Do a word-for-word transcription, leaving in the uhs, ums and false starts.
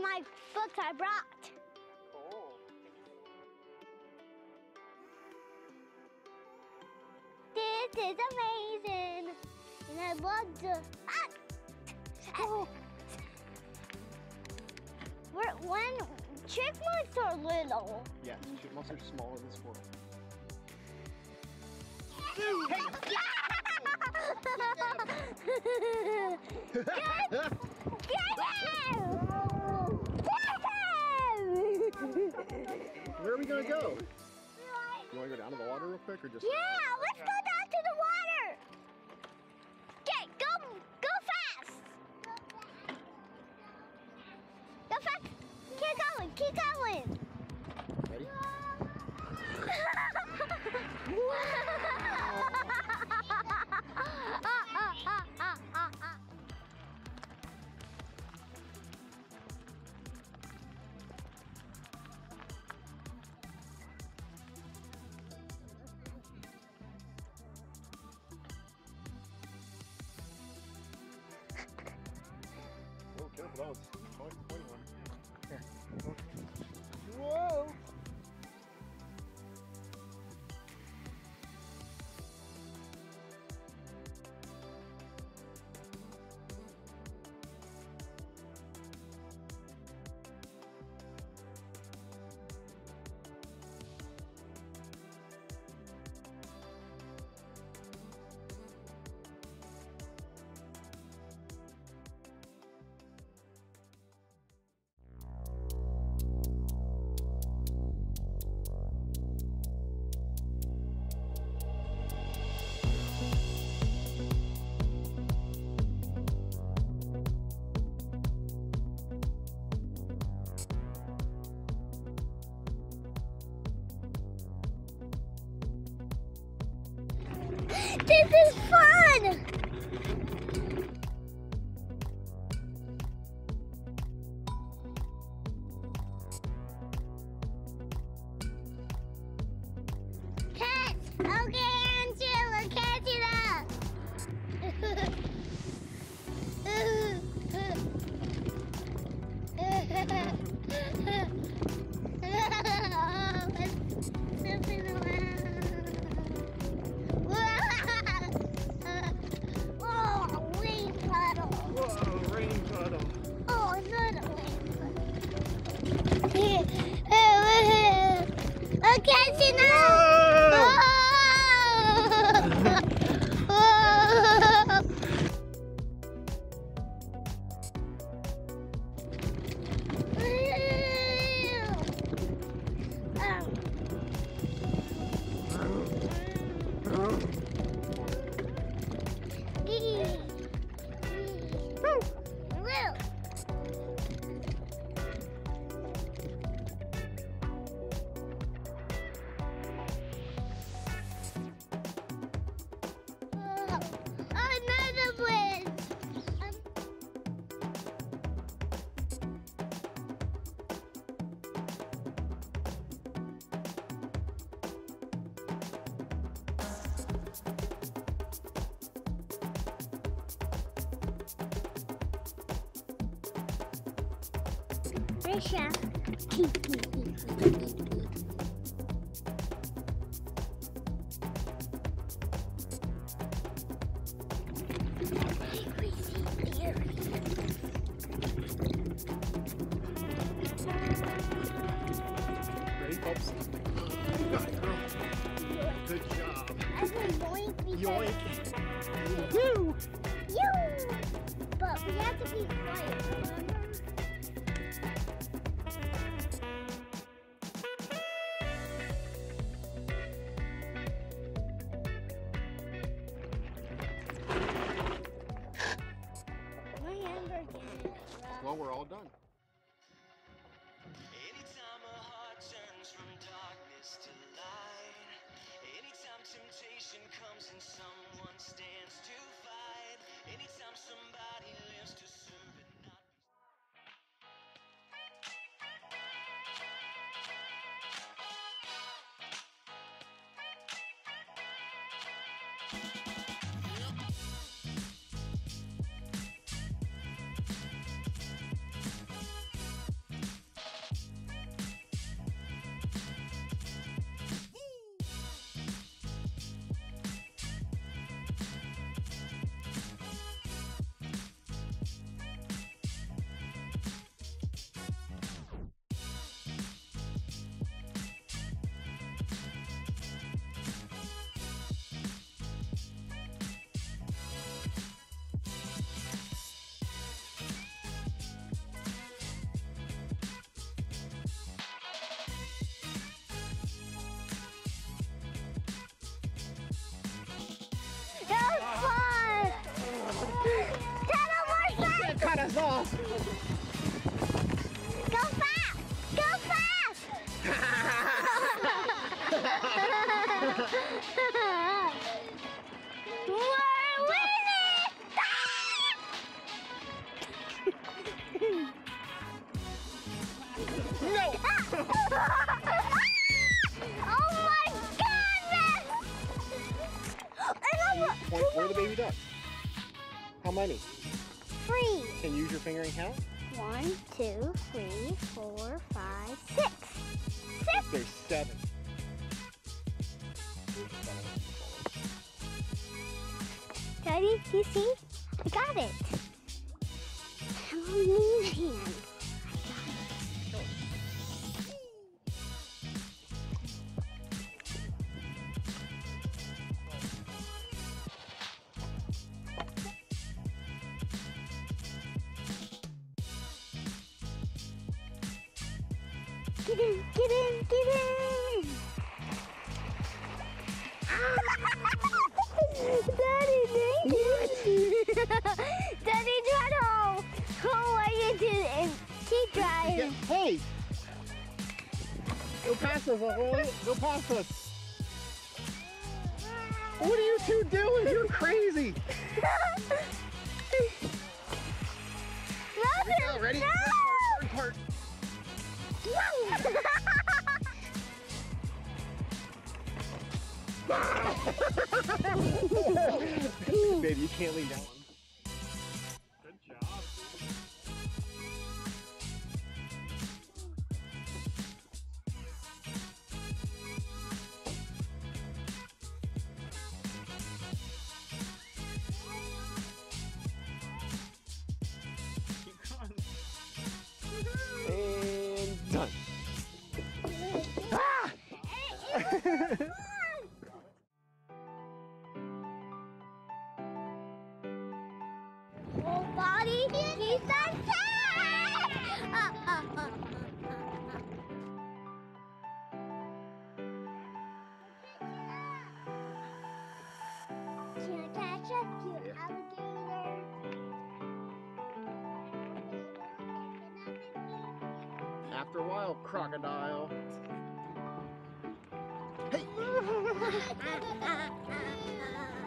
my books I brought. Cool. This is amazing. And I love the art. Cool. We're when chipmunks are little. Yes, chipmunks are smaller than squirrels. Dude, hey! Get him! Get him! Where are we gonna go? You wanna go down to the water real quick, or just? Yeah, let's go down to the water. Okay, go, go fast. Go fast. Keep going. Keep going. Ready? That was quite a funny one. Here. Whoa! This is fun! Cats! Okay, Angela, catch it up! Something around. Catching up! Risha. Ready, pops? You got it, girl. Good job. I can boink because... Yoink. Woo! Yoo! But we have to be quiet, remember? Well, we're all done. Anytime a heart turns from darkness to light, anytime temptation comes and someone stands to fight, anytime somebody lives to serve and not be. fast. Go fast! Go fast! We're winning! No! Oh my goodness! Point for the baby duck. How many? Three. Can you use your finger and count? One, two, three, four, five, six. Six. There's seven. Daddy, you see? I got it. I want a new hand. I got it. Get in, get in, get in! Daddy, thank you! Daddy, try to hold, hold what you did and keep driving. Hey! Go past us, Holly. Go past us. What are you two doing? You're crazy! Here we go, ready? No! Hard, hard, hard. Baby, you can't leave that one. Good job. Whole body, he's on track! Uh, uh, uh, uh, uh. Can I catch up, you alligator? After a while, crocodile. Hey!